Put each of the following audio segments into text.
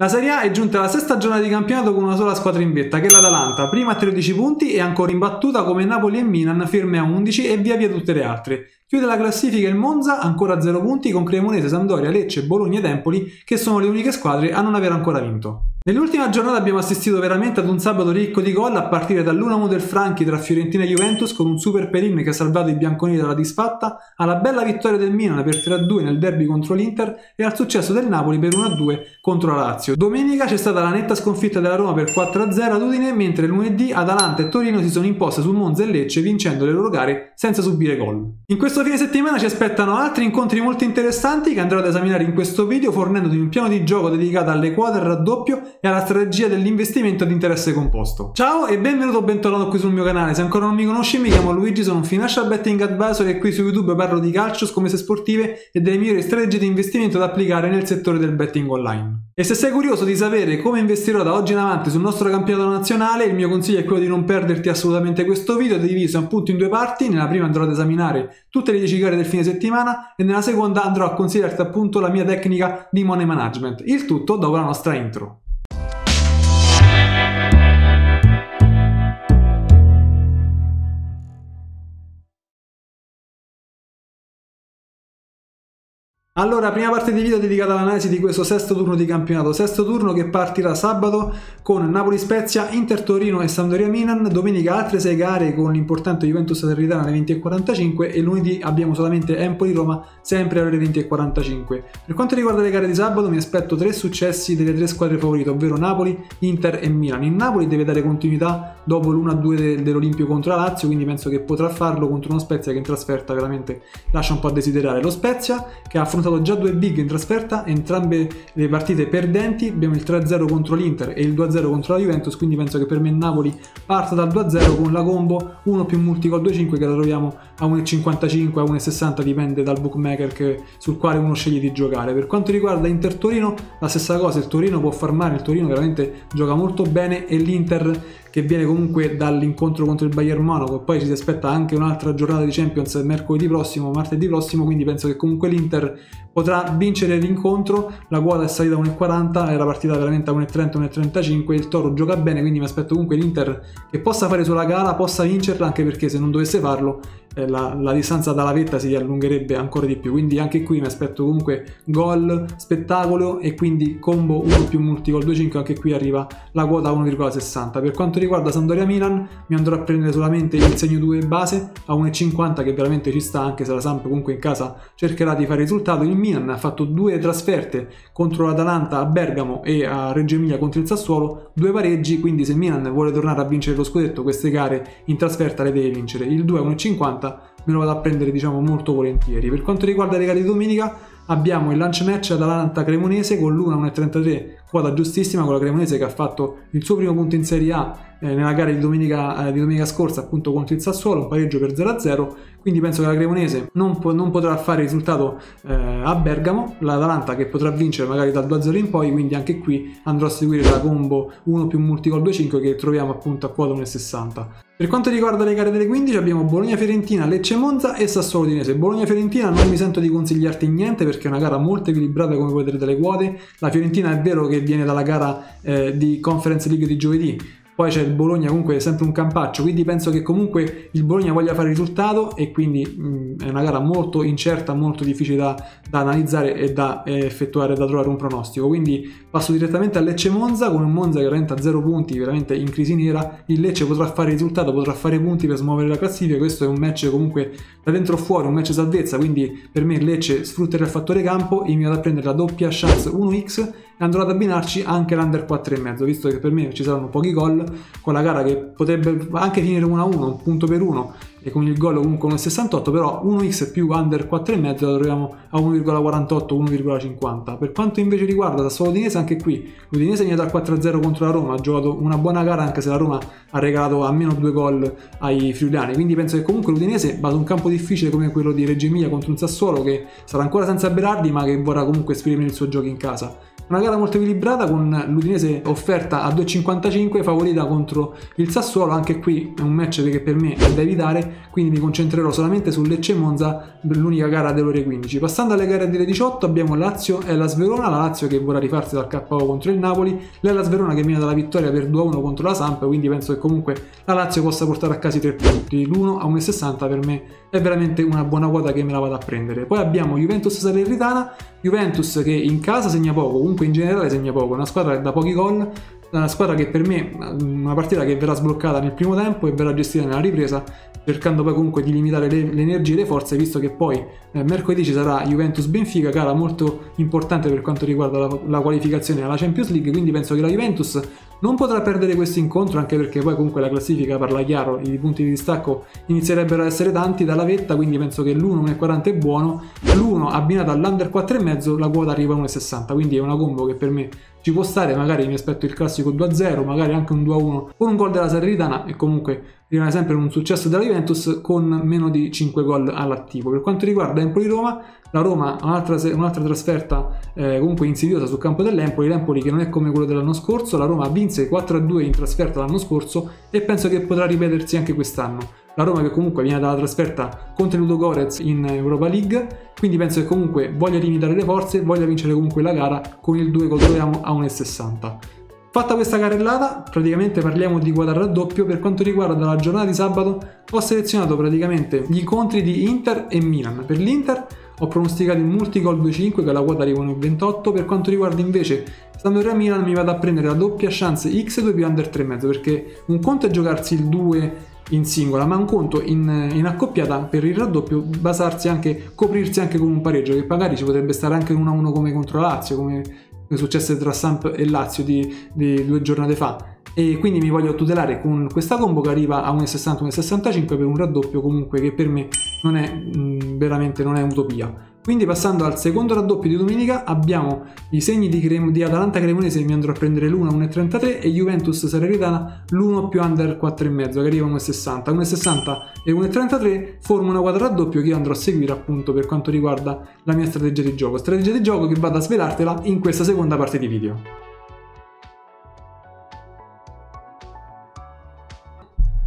La Serie A è giunta alla sesta giornata di campionato con una sola squadra in vetta, che è l'Atalanta, prima a 13 punti e ancora imbattuta come Napoli e Milan, ferme a 11 e via via tutte le altre. Chiude la classifica il Monza, ancora a 0 punti, con Cremonese, Sampdoria, Lecce, Bologna ed Empoli, che sono le uniche squadre a non aver ancora vinto. Nell'ultima giornata abbiamo assistito veramente ad un sabato ricco di gol, a partire dall'1-1 del Franchi tra Fiorentina e Juventus, con un super Perin che ha salvato i bianconeri dalla disfatta, alla bella vittoria del Milan per 3-2 nel derby contro l'Inter e al successo del Napoli per 1-2 contro la Lazio. Domenica c'è stata la netta sconfitta della Roma per 4-0 ad Udine, mentre lunedì Atalanta e Torino si sono imposte su Monza e Lecce vincendo le loro gare senza subire gol. In questo fine settimana ci aspettano altri incontri molto interessanti che andrò ad esaminare in questo video, fornendoti un piano di gioco dedicato alle quote al raddoppio e alla strategia dell'investimento ad interesse composto. Ciao e benvenuto o bentornato qui sul mio canale. Se ancora non mi conosci, mi chiamo Luigi, sono un financial betting advisor e qui su YouTube parlo di calcio, scommesse sportive e delle migliori strategie di investimento da applicare nel settore del betting online. E se sei curioso di sapere come investirò da oggi in avanti sul nostro campionato nazionale, il mio consiglio è quello di non perderti assolutamente questo video, diviso appunto in due parti. Nella prima andrò ad esaminare tutte le 10 gare del fine settimana e nella seconda andrò a consigliarti appunto la mia tecnica di money management, il tutto dopo la nostra intro. Allora, prima parte di video dedicata all'analisi di questo sesto turno di campionato, sesto turno che partirà sabato con Napoli-Spezia, Inter-Torino e Sampdoria-Milan, domenica altre 6 gare con l'importante Juventus-Salernitana alle 20:45 e lunedì abbiamo solamente Empoli-Roma sempre alle 20:45. Per quanto riguarda le gare di sabato, mi aspetto 3 successi delle 3 squadre favorite, ovvero Napoli, Inter e Milan. Il Napoli deve dare continuità dopo l'1-2 dell'Olimpio contro la Lazio, quindi penso che potrà farlo contro uno Spezia che in trasferta veramente lascia un po' a desiderare. Lo Spezia che ha affrontato già 2 big in trasferta, entrambe le partite perdenti, abbiamo il 3-0 contro l'Inter e il 2-0 contro la Juventus, quindi penso che per me Napoli parta dal 2-0 con la combo 1 più multicol 2-5 che la troviamo a 1,55, a 1,60, dipende dal bookmaker sul quale uno sceglie di giocare. Per quanto riguarda Inter-Torino, la stessa cosa, il Torino può farmare, il Torino veramente gioca molto bene e l'Inter che viene comunque dall'incontro contro il Bayern Monaco, poi ci si aspetta anche un'altra giornata di Champions martedì prossimo, quindi penso che comunque l'Inter potrà vincere l'incontro. La quota è salita a 1,40, era partita veramente a 1,30, 1,35, il Toro gioca bene, quindi mi aspetto comunque l'Inter che possa fare sulla gara, possa vincerla, anche perché se non dovesse farlo la distanza dalla vetta si allungherebbe ancora di più, quindi anche qui mi aspetto comunque gol, spettacolo e quindi combo 1 più multicol 2,5, anche qui arriva la quota a 1,60. Per quanto riguarda Sampdoria-Milan, mi andrò a prendere solamente il segno 2 base a 1,50 che veramente ci sta, anche se la Samp comunque in casa cercherà di fare risultato. Il Milan ha fatto 2 trasferte contro l'Atalanta a Bergamo e a Reggio Emilia contro il Sassuolo, 2 pareggi, quindi se Milan vuole tornare a vincere lo scudetto queste gare in trasferta le deve vincere. Il 2 a 1,50 me lo vado a prendere, diciamo, molto volentieri. Per quanto riguarda le gare di domenica abbiamo il lunch match Atalanta-Cremonese con l'1 a 1,33, quota giustissima, con la Cremonese che ha fatto il suo primo punto in Serie A nella gara di domenica scorsa appunto contro il Sassuolo, un pareggio per 0-0, quindi penso che la Cremonese non potrà fare risultato a Bergamo. L'Atalanta che potrà vincere magari dal 2-0 in poi, quindi anche qui andrò a seguire la combo 1 più multicol 2-5 che troviamo appunto a quota 1,60. Per quanto riguarda le gare delle 15 abbiamo Bologna-Fiorentina, Lecce-Monza e Sassuolo-Udinese. Bologna-Fiorentina non mi sento di consigliarti niente perché è una gara molto equilibrata come puoi vedere dalle quote. La Fiorentina è vero che viene dalla gara di Conference League di giovedì, poi c'è il Bologna comunque è sempre un campaccio, quindi penso che comunque il Bologna voglia fare risultato e quindi è una gara molto incerta, molto difficile da analizzare e da effettuare, da trovare un pronostico. Quindi passo direttamente a Lecce Monza, con un Monza che renta a 0 punti, veramente in crisi nera. Il Lecce potrà fare risultato, potrà fare punti per smuovere la classifica, questo è un match comunque da dentro fuori, un match salvezza, quindi per me il Lecce sfrutterà il fattore campo e mi vado a prendere la doppia chance 1x e andrò ad abbinarci anche l'under 4,5, visto che per me ci saranno pochi gol, con la gara che potrebbe anche finire 1-1, un punto per 1 e con il gol comunque 1,68, però 1x più under 4,5 la troviamo a 1,48-1,50. Per quanto invece riguarda Sassuolo-Udinese, anche qui l'Udinese è venuto al 4-0 contro la Roma, ha giocato una buona gara anche se la Roma ha regalato almeno 2 gol ai friuliani, quindi penso che comunque l'Udinese vada un campo difficile come quello di Reggio Emilia contro un Sassuolo che sarà ancora senza Berardi ma che vorrà comunque esprimere il suo gioco in casa. Una gara molto equilibrata, con l'Udinese offerta a 2,55 favorita contro il Sassuolo. Anche qui è un match che per me è da evitare, quindi mi concentrerò solamente su Lecce e Monza per l'unica gara delle ore 15. Passando alle gare delle 18 abbiamo Lazio e Hellas Verona, la Lazio che vorrà rifarsi dal KO contro il Napoli, l'Hellas Verona che viene dalla vittoria per 2-1 contro la Samp, quindi penso che comunque la Lazio possa portare a casa i 3 punti. L'1 a 1,60 per me è veramente una buona quota che me la vado a prendere. Poi abbiamo Juventus Salernitana, Juventus che in casa segna poco, comunque in generale segna poco, è una squadra da pochi gol, una squadra che per me è una partita che verrà sbloccata nel primo tempo e verrà gestita nella ripresa, cercando poi comunque di limitare le energie e le forze, visto che poi mercoledì ci sarà Juventus-Benfica, gara molto importante per quanto riguarda la qualificazione alla Champions League, quindi penso che la Juventus non potrà perdere questo incontro, anche perché poi comunque la classifica parla chiaro, i punti di distacco inizierebbero a essere tanti dalla vetta, quindi penso che l'1,40 è buono, l'1 abbinata all'under 4,5 la quota arriva a 1,60, quindi è una combo che per me ci può stare, magari mi aspetto il classico 2-0, magari anche un 2-1 con un gol della Salernitana, e comunque rimane sempre un successo della Juventus con meno di 5 gol all'attivo. Per quanto riguarda Empoli-Roma, la Roma ha un'altra trasferta comunque insidiosa sul campo dell'Empoli, l'Empoli che non è come quello dell'anno scorso, la Roma vinse 4-2 in trasferta l'anno scorso e penso che potrà ripetersi anche quest'anno. La Roma che comunque viene dalla trasferta contro Ludogorets in Europa League, quindi penso che comunque voglia limitare le forze, voglia vincere comunque la gara con il 2 col 2 a 1,60. Fatta questa carrellata, praticamente parliamo di quota raddoppio. Per quanto riguarda la giornata di sabato ho selezionato praticamente gli incontri di Inter e Milan. Per l'Inter ho pronosticato il multigol 2,5 che alla quota arriva a 1,28, per quanto riguarda invece Sampdoria Milan mi vado a prendere la doppia chance X2 più under 3,5, perché un conto è giocarsi il 2 in singola, ma un conto in accoppiata per il raddoppio basarsi anche, coprirsi anche con un pareggio, che magari ci potrebbe stare anche un 1-1 come contro Lazio, come successe tra Samp e Lazio di 2 giornate fa, e quindi mi voglio tutelare con questa combo che arriva a 1,60-1,65 per un raddoppio comunque che per me non è veramente non è utopia. Quindi passando al secondo raddoppio di domenica abbiamo i segni di Atalanta Cremonese, mi andrò a prendere l'1 1,33 e Juventus Salernitana l'1 più under 4,5 che arriva a 1,60. 1,60 e 1,33 forma una quadra raddoppio che io andrò a seguire appunto per quanto riguarda la mia strategia di gioco. Strategia di gioco che vado a svelartela in questa seconda parte di video.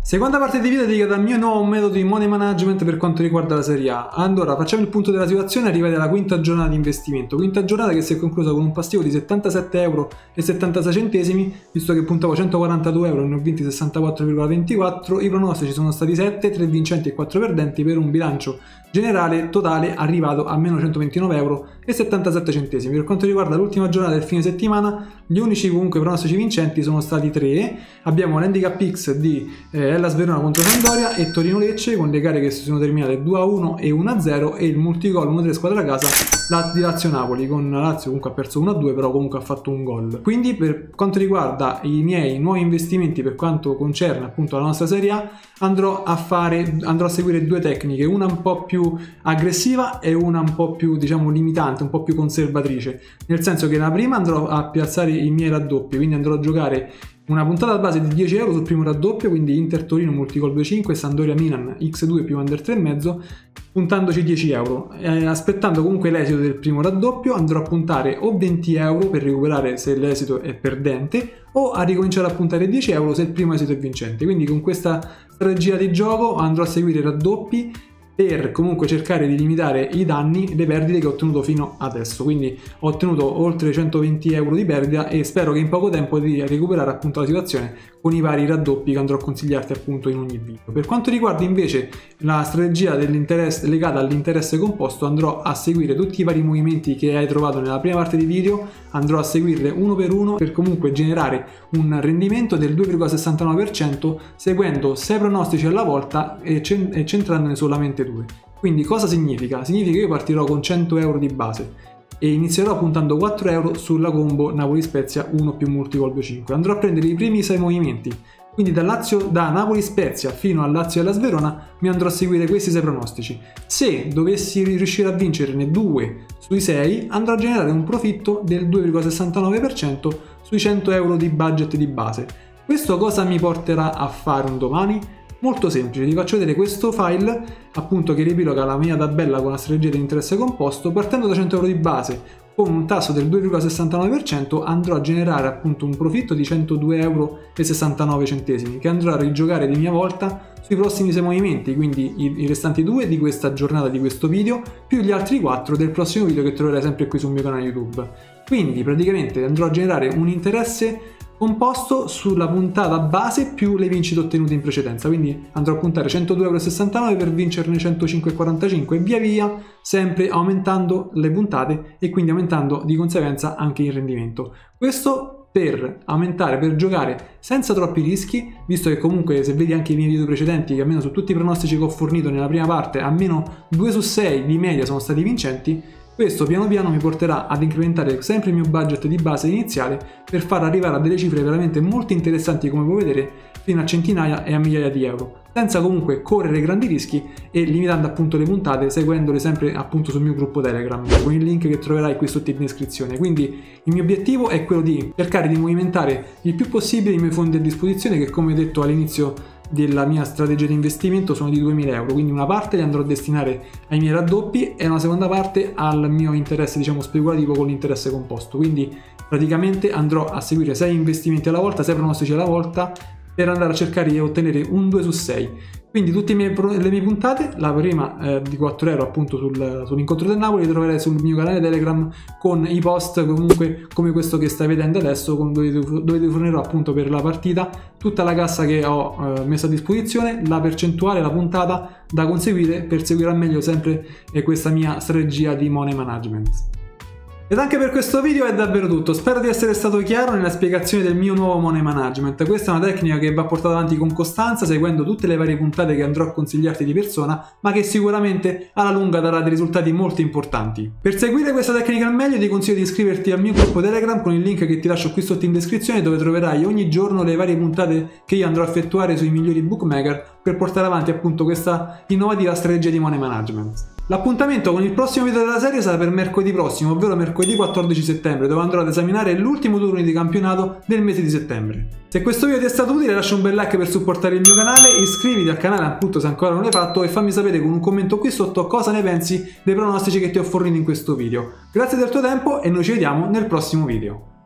Seconda parte di video dedicata al mio nuovo metodo di money management per quanto riguarda la Serie A. Allora, facciamo il punto della situazione, arrivati alla quinta giornata di investimento. Quinta giornata che si è conclusa con un passivo di €77,76, visto che puntavo €142 e ne ho vinti €64,24. I pronostici sono stati 7, 3 vincenti e 4 perdenti, per un bilancio generale totale arrivato a meno €129,77. Per quanto riguarda l'ultima giornata del fine settimana, gli unici comunque pronostici vincenti sono stati 3. Abbiamo l'handicap X di Hellas Verona contro Sampdoria e Torino Lecce, con le gare che si sono terminate 2-1 e 1-0, e il multigol 1-3 squadra a casa di Lazio Napoli, con Lazio comunque ha perso 1-2 però comunque ha fatto un gol. Quindi per quanto riguarda i miei nuovi investimenti per quanto concerne appunto la nostra Serie A, andrò a seguire due tecniche, una un po' più aggressiva e una un po' più diciamo limitante, un po' più conservatrice, nel senso che la prima andrò a piazzare i miei raddoppi, quindi andrò a giocare una puntata base di €10 sul primo raddoppio, quindi Inter Torino multigol 2,5 e Sampdoria Milan X2 più under 3,5, puntandoci €10. Aspettando comunque l'esito del primo raddoppio andrò a puntare o €20 per recuperare se l'esito è perdente, o a ricominciare a puntare €10 se il primo esito è vincente. Quindi con questa strategia di gioco andrò a seguire i raddoppi per comunque cercare di limitare i danni, le perdite che ho ottenuto fino adesso. Quindi ho ottenuto oltre €120 di perdita e spero che in poco tempo di recuperare appunto la situazione con i vari raddoppi che andrò a consigliarti appunto in ogni video. Per quanto riguarda invece la strategia dell'interesse legata all'interesse composto, andrò a seguire tutti i vari movimenti che hai trovato nella prima parte di video, andrò a seguirle uno per uno per comunque generare un rendimento del 2,69% seguendo 6 pronostici alla volta e centrandone solamente 2. Quindi cosa significa? Significa che io partirò con €100 di base e inizierò puntando €4 sulla combo Napoli-Spezia 1 più multigol 2,5. Andrò a prendere i primi 6 movimenti, quindi da Napoli-Spezia fino al Lazio e alla Sverona mi andrò a seguire questi 6 pronostici. Se dovessi riuscire a vincerne 2 sui 6 andrò a generare un profitto del 2,69% sui €100 di budget di base. Questo cosa mi porterà a fare un domani? Molto semplice, vi faccio vedere questo file appunto che riepiloga la mia tabella con la strategia di interesse composto partendo da €100 di base, con un tasso del 2,69% andrò a generare appunto un profitto di 102,69 euro che andrò a rigiocare di mia volta sui prossimi 6 movimenti, quindi i restanti 2 di questa giornata, di questo video, più gli altri 4 del prossimo video che troverai sempre qui sul mio canale YouTube. Quindi praticamente andrò a generare un interesse composto sulla puntata base più le vincite ottenute in precedenza, quindi andrò a puntare 102,69 euro per vincerne 105,45 e via via, sempre aumentando le puntate e quindi aumentando di conseguenza anche il rendimento. Questo per aumentare, per giocare senza troppi rischi, visto che comunque se vedi anche i miei video precedenti, che almeno su tutti i pronostici che ho fornito nella prima parte almeno 2 su 6 di media sono stati vincenti. Questo piano piano mi porterà ad incrementare sempre il mio budget di base iniziale per far arrivare a delle cifre veramente molto interessanti, come puoi vedere, fino a centinaia e a migliaia di euro, senza comunque correre grandi rischi e limitando appunto le puntate, seguendole sempre appunto sul mio gruppo Telegram, con il link che troverai qui sotto in descrizione. Quindi il mio obiettivo è quello di cercare di movimentare il più possibile i miei fondi a disposizione, che come detto all'inizio della mia strategia di investimento sono di 2000 euro, quindi una parte li andrò a destinare ai miei raddoppi e una seconda parte al mio interesse, diciamo, speculativo con l'interesse composto. Quindi praticamente andrò a seguire 6 investimenti alla volta, 6 pronostici alla volta, per andare a cercare di ottenere un 2 su 6. Quindi tutte le mie puntate, la prima di 4 euro appunto sull'incontro del Napoli, le troverai sul mio canale Telegram con i post comunque come questo che stai vedendo adesso, dove ti fornirò appunto per la partita tutta la cassa che ho messo a disposizione, la percentuale, la puntata da conseguire per seguire al meglio sempre questa mia strategia di money management. Ed anche per questo video è davvero tutto, spero di essere stato chiaro nella spiegazione del mio nuovo money management. Questa è una tecnica che va portata avanti con costanza, seguendo tutte le varie puntate che andrò a consigliarti di persona, ma che sicuramente alla lunga darà dei risultati molto importanti. Per seguire questa tecnica al meglio ti consiglio di iscriverti al mio gruppo Telegram con il link che ti lascio qui sotto in descrizione, dove troverai ogni giorno le varie puntate che io andrò a effettuare sui migliori bookmaker per portare avanti appunto questa innovativa strategia di money management. L'appuntamento con il prossimo video della serie sarà per mercoledì prossimo, ovvero mercoledì 14 settembre, dove andrò ad esaminare l'ultimo turno di campionato del mese di settembre. Se questo video ti è stato utile, lascia un bel like per supportare il mio canale, iscriviti al canale appunto se ancora non l'hai fatto e fammi sapere con un commento qui sotto cosa ne pensi dei pronostici che ti ho fornito in questo video. Grazie del tuo tempo e noi ci vediamo nel prossimo video.